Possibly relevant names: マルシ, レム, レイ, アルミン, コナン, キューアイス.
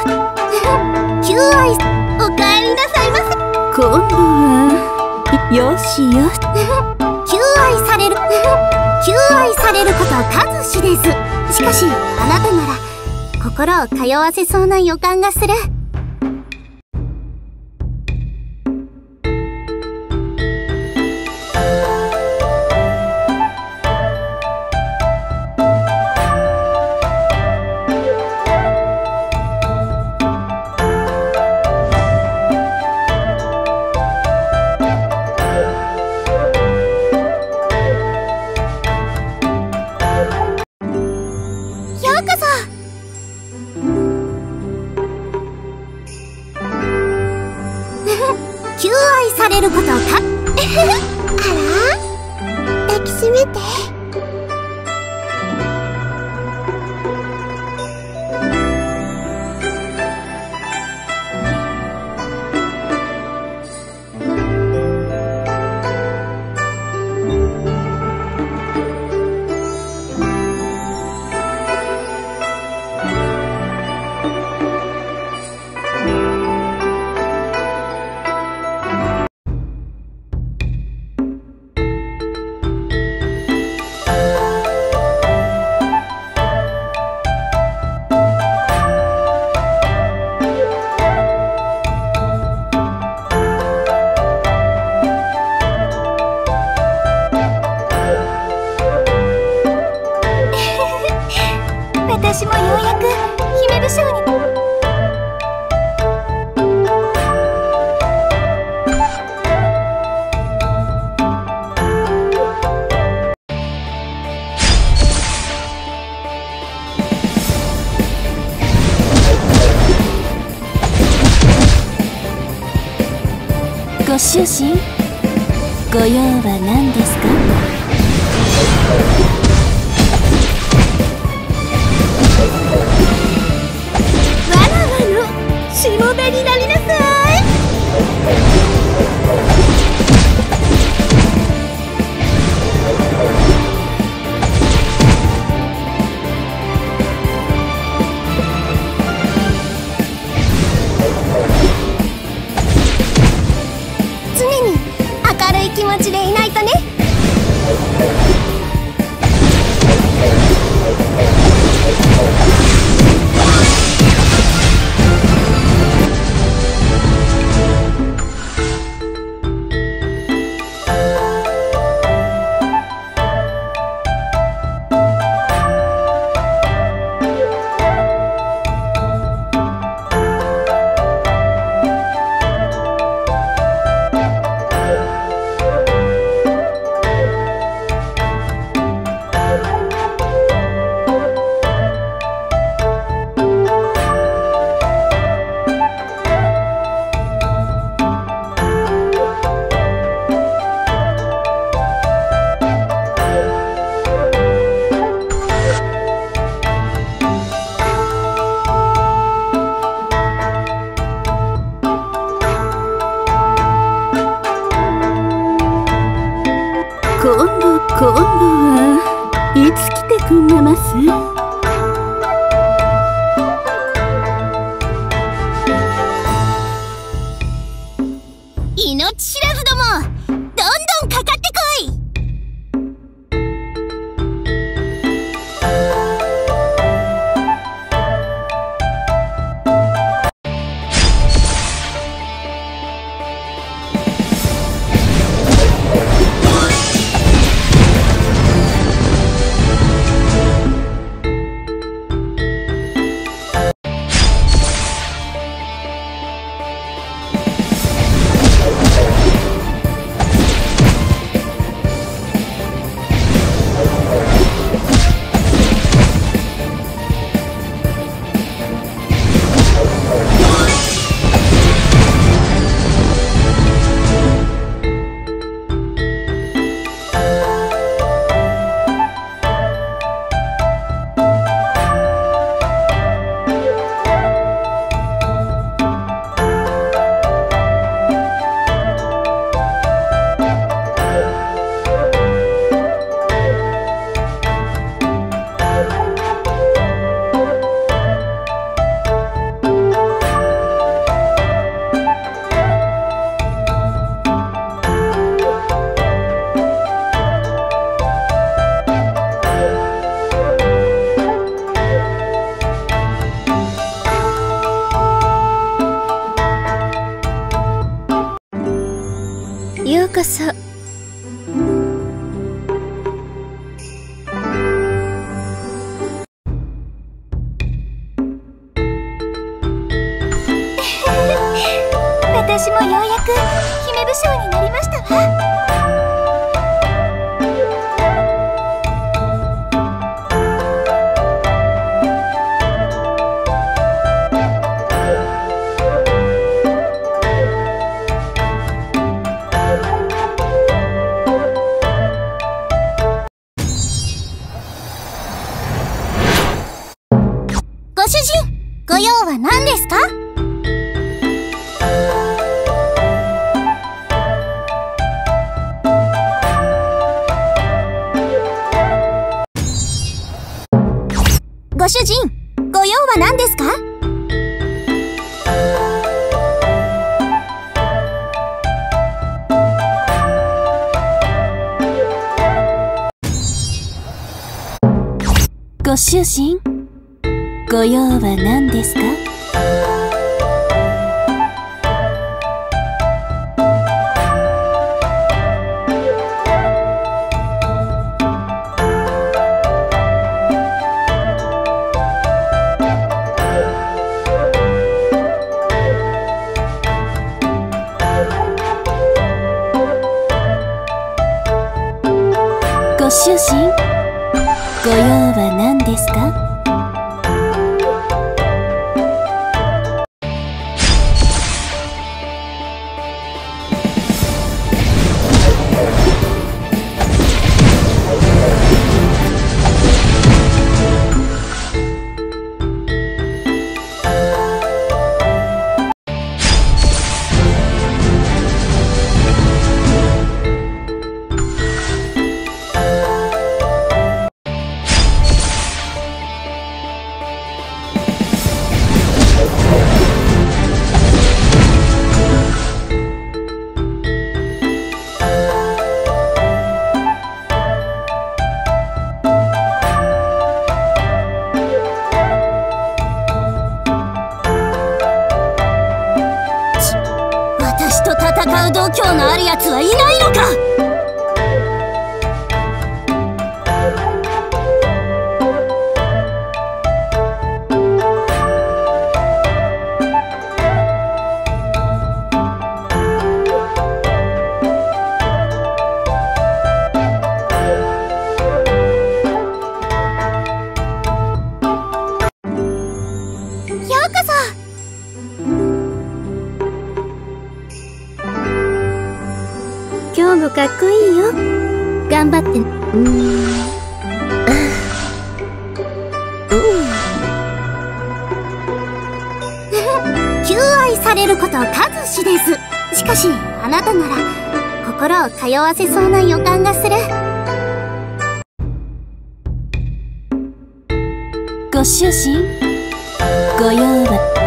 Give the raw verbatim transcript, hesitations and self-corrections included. キューアイス、おかえりなさいませ。こんばんは。よしよし。求愛される求愛されること数知れず。しかしあなたなら心を通わせそうな予感がする。ご用は何ですか？わらわのしもべになりなさい。こそ。私もようやく姫武将になりましたわ。ご用は何ですか？ご主人、ご用は何ですか？ご主人、ご用は何ですか？ご主人、ご用は何ですか？戦う度胸のあるやつはいないのか！今日もかっこいいよ。頑張って。うーん。求愛されること数知れず。しかしあなたなら心を通わせそうな予感がする。ご主人、ご用は。